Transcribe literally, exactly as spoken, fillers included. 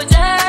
보자.